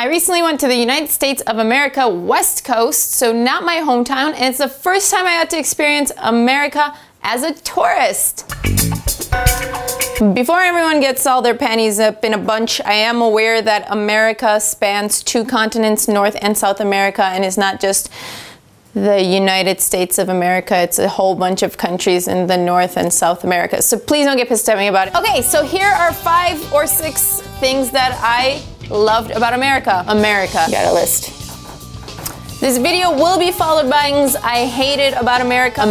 I recently went to the United States of America West Coast, so not my hometown, and it's the first time I got to experience America as a tourist. Before everyone gets all their panties up in a bunch, I am aware that America spans two continents, North and South America, and it's not just the United States of America, it's a whole bunch of countries in the North and South America. So please don't get pissed at me about it. Okay, so here are 5 or 6 things that I loved about America. You got a list. This video will be followed by things I hated about America.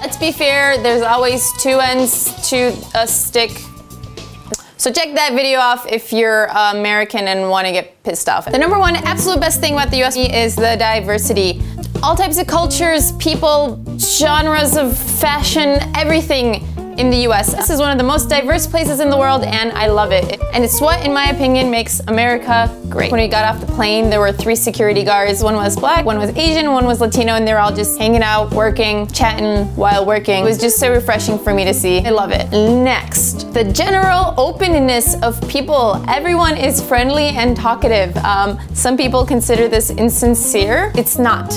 Let's be fair, there's always two ends to a stick. So check that video off if you're American and want to get pissed off. The number one absolute best thing about the US is the diversity. All types of cultures, people, genres of fashion, everything in the US. This is one of the most diverse places in the world and I love it. And it's what, in my opinion, makes America great. When we got off the plane, there were 3 security guards. One was black, one was Asian, one was Latino, and they were all just hanging out, working, chatting while working. It was just so refreshing for me to see. I love it. Next, the general openness of people. Everyone is friendly and talkative. Some people consider this insincere. It's not.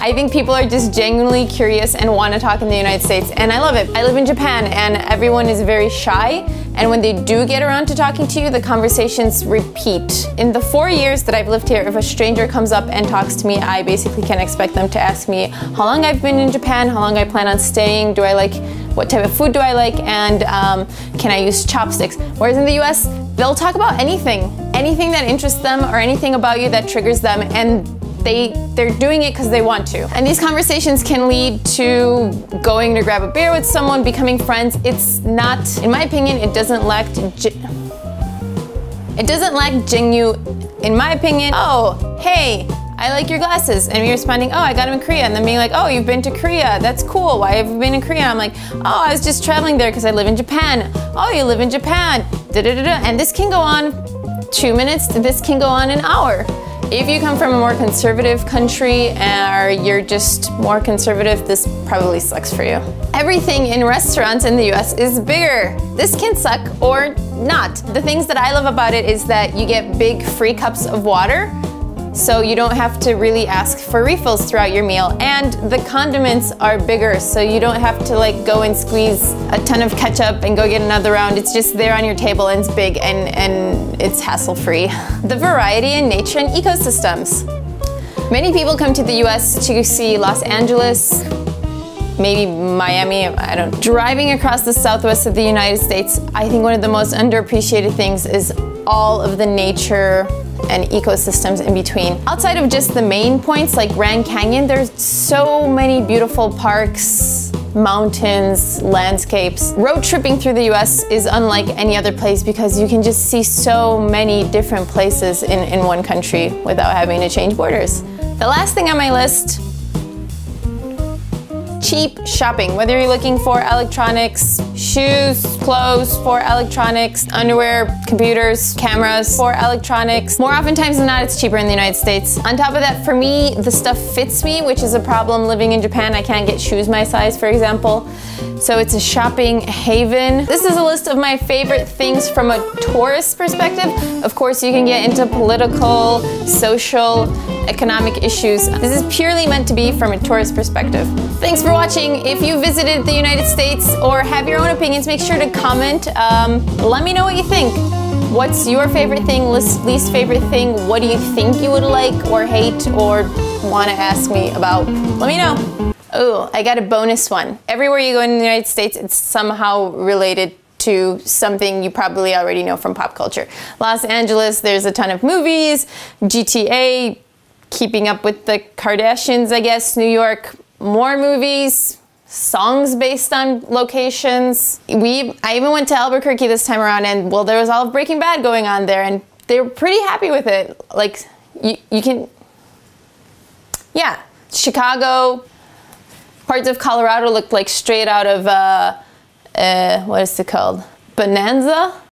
I think people are just genuinely curious and want to talk in the United States, and I love it. I live in Japan, and everyone is very shy, and when they do get around to talking to you, the conversations repeat. In the 4 years that I've lived here, if a stranger comes up and talks to me, I basically can expect them to ask me how long I've been in Japan, how long I plan on staying, do I like, what type of food do I like, and can I use chopsticks? Whereas in the US, they'll talk about anything. Anything that interests them or anything about you that triggers them, and they're doing it because they want to. And these conversations can lead to going to grab a beer with someone, becoming friends. It's not, in my opinion, it doesn't lack genuine, in my opinion. Oh, hey, I like your glasses. And me responding, oh, I got them in Korea. And then being like, oh, you've been to Korea. That's cool. Why have you been in Korea? I'm like, oh, I was just traveling there because I live in Japan. Oh, you live in Japan. Da-da-da-da. And this can go on 2 minutes. This can go on an hour. If you come from a more conservative country or you're just more conservative, this probably sucks for you. Everything in restaurants in the US is bigger. This can suck or not. The things that I love about it is that you get big free cups of water, so you don't have to really ask for refills throughout your meal. And the condiments are bigger, so you don't have to like go and squeeze a ton of ketchup and go get another round. It's just there on your table and it's big and it's hassle-free. The variety in nature and ecosystems. Many people come to the US to see Los Angeles, maybe Miami, I don't know. Driving across the southwest of the United States, I think one of the most underappreciated things is all of the nature and ecosystems in between. Outside of just the main points like Grand Canyon, there's so many beautiful parks, mountains, landscapes. Road tripping through the US is unlike any other place because you can just see so many different places in one country without having to change borders. The last thing on my list, cheap shopping. Whether you're looking for electronics, shoes, clothes for electronics, underwear, computers, cameras for electronics. More oftentimes than not, it's cheaper in the United States. On top of that, for me, the stuff fits me, which is a problem living in Japan. I can't get shoes my size, for example. So it's a shopping haven. This is a list of my favorite things from a tourist perspective. Of course, you can get into political, social, economic issues. This is purely meant to be from a tourist perspective. Thanks for watching. If you visited the United States or have your own opinions, make sure to comment. Let me know what you think. What's your favorite thing, least favorite thing? What do you think you would like or hate or want to ask me about? Let me know. Oh, I got a bonus one. Everywhere you go in the United States, it's somehow related to something you probably already know from pop culture. Los Angeles, there's a ton of movies, GTA, Keeping Up with the Kardashians, I guess, New York, more movies, songs based on locations. I even went to Albuquerque this time around and, well, there was all of Breaking Bad going on there and they were pretty happy with it. Like, you can, yeah. Chicago, parts of Colorado looked like straight out of, what is it called? Bonanza?